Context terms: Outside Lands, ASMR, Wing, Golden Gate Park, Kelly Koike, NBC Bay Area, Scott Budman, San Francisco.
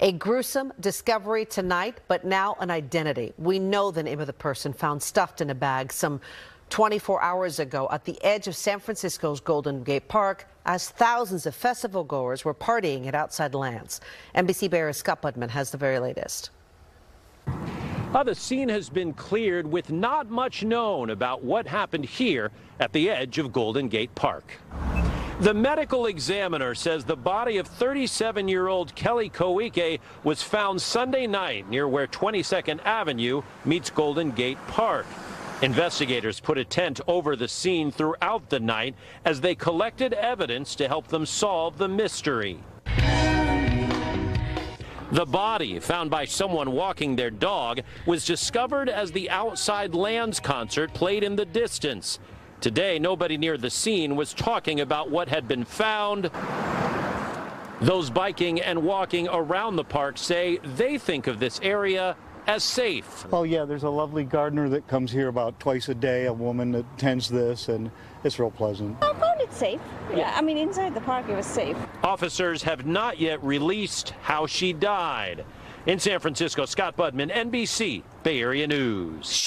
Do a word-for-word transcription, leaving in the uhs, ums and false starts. A gruesome discovery tonight, but now an identity. We know the name of the person found stuffed in a bag some twenty-four hours ago at the edge of San Francisco's Golden Gate Park as thousands of festival goers were partying at Outside Lands. N B C Bay Area's Scott Budman has the very latest. Uh, the scene has been cleared with not much known about what happened here at the edge of Golden Gate Park. The medical examiner says the body of thirty-seven-year-old Kelly Koike was found Sunday night near where twenty-second Avenue meets Golden Gate Park. Investigators put a tent over the scene throughout the night as they collected evidence to help them solve the mystery. The body, found by someone walking their dog, was discovered as the Outside Lands concert played in the distance. Today, nobody near the scene was talking about what had been found. Those biking and walking around the park say they think of this area as safe. Oh yeah, there's a lovely gardener that comes here about twice a day, a woman that tends this, and it's real pleasant. I found it safe. Yeah, I mean, inside the park it was safe. Officers have not yet released how she died. In San Francisco, Scott Budman, N B C Bay Area News.